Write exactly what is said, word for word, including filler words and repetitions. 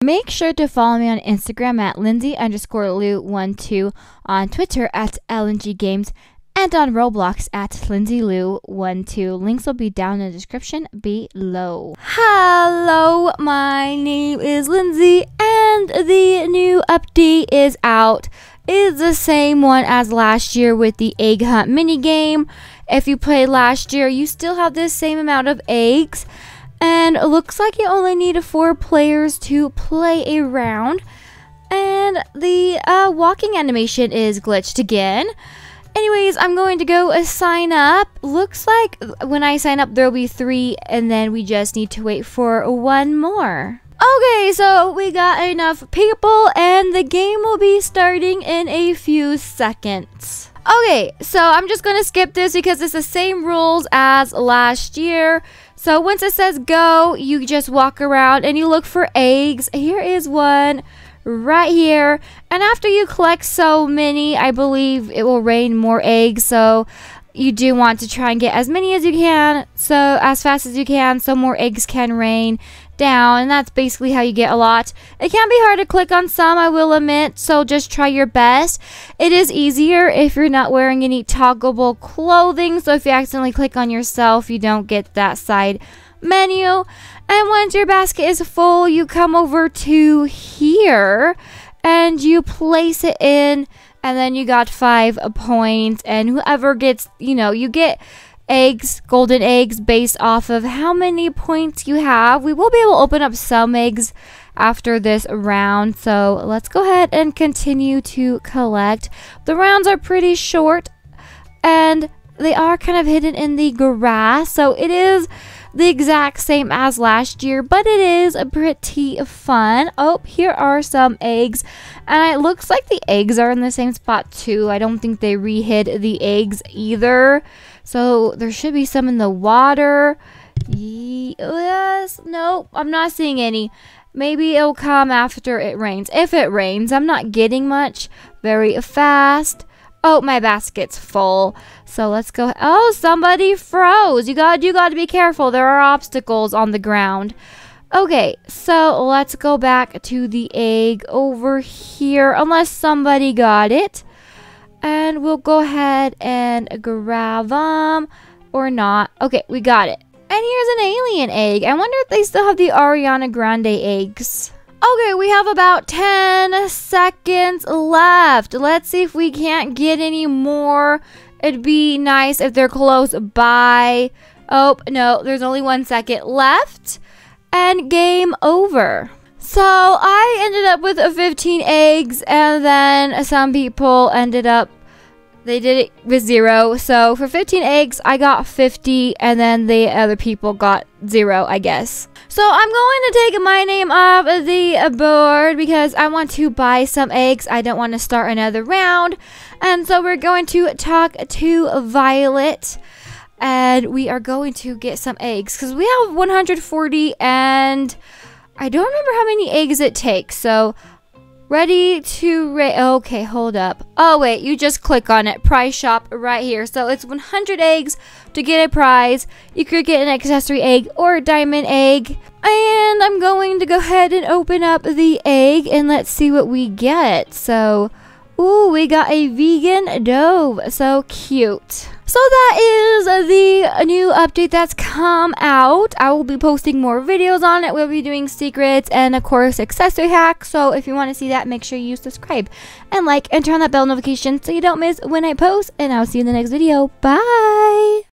Make sure to follow me on Instagram at Lindsay underscore loo twelve, on Twitter at L N G Games, and on Roblox at Lindsay loo twelve. Links will be down in the description below. Hello, my name is Lindsay, and the new update is out. It's the same one as last year with the egg hunt minigame. If you played last year, you still have the same amount of eggs. And it looks like you only need four players to play a round. And the uh, walking animation is glitched again. Anyways, I'm going to go uh, sign up. Looks like when I sign up, there'll be three, and then we just need to wait for one more. Okay, so we got enough people, and the game will be starting in a few seconds. Okay, so I'm just going to skip this because it's the same rules as last year. So once it says go, you just walk around and you look for eggs. Here is one right here. And after you collect so many, I believe it will rain more eggs. So you do want to try and get as many as you can. So as fast as you can, so more eggs can rain down. And that's basically how you get a lot. It can be hard to click on some, I will admit. So just try your best. It is easier if you're not wearing any toggleable clothing. So if you accidentally click on yourself, you don't get that side menu. And once your basket is full, you come over to here and you place it in. And then you got five points. And whoever gets, you know, you get eggs, golden eggs, based off of how many points you have. We will be able to open up some eggs after this round. So let's go ahead and continue to collect. The rounds are pretty short. And they are kind of hidden in the grass. So it is the exact same as last year, but it is pretty fun. Oh, here are some eggs, and it looks like the eggs are in the same spot too. I don't think they re-hid the eggs either, so there should be some in the water. Yes, nope, I'm not seeing any. Maybe it'll come after it rains. If it rains, I'm not getting much very fast. Oh, my basket's full. So let's go. Oh, somebody froze. You got you got to be careful. There are obstacles on the ground. Okay, so let's go back to the egg over here. Unless somebody got it. And we'll go ahead and grab them. Or not. Okay, we got it. And here's an alien egg. I wonder if they still have the Ariana Grande eggs. Okay, we have about ten seconds left. Let's see if we can't get any more. It'd be nice if they're close by. Oh, no, there's only one second left. And game over. So I ended up with fifteen eggs, and then some people ended up, they did it with zero. So for fifteen eggs, I got fifty, and then the other people got zero, I guess. So I'm going to take my name off the board because I want to buy some eggs. I don't want to start another round. And so we're going to talk to Violet, and we are going to get some eggs because we have one hundred forty, and I don't remember how many eggs it takes. So ready to rate. Okay, hold up. Oh, wait, you just click on it. Prize shop right here. So it's one hundred eggs to get a prize. You could get an accessory egg or a diamond egg. And I'm going to go ahead and open up the egg and let's see what we get. So, ooh, we got a vegan dove. So cute. So that is the new update that's come out. I will be posting more videos on it. We'll be doing secrets and, of course, accessory hacks. So if you want to see that, make sure you subscribe and like and turn on that bell notification so you don't miss when I post. And I'll see you in the next video. Bye!